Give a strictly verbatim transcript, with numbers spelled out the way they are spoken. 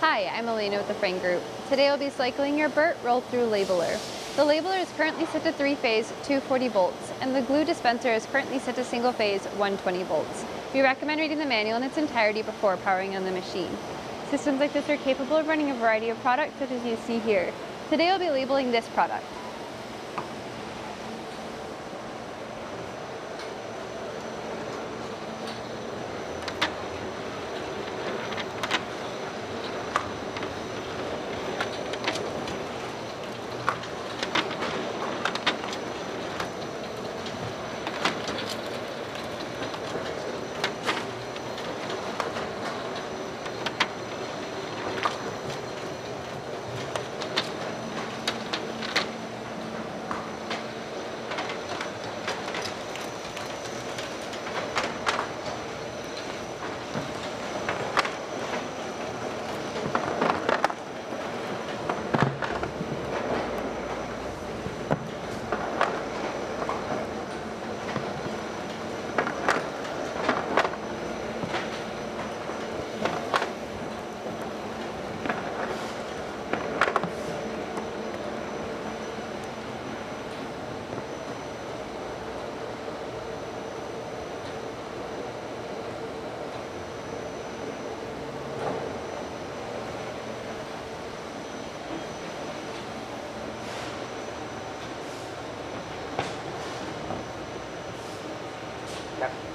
Hi, I'm Elena with the Frain Group. Today I'll be cycling your Burt roll-through labeler. The labeler is currently set to three-phase two forty volts, and the glue dispenser is currently set to single-phase one twenty volts. We recommend reading the manual in its entirety before powering on the machine. Systems like this are capable of running a variety of products, such as you see here. Today I'll be labeling this product. Yeah.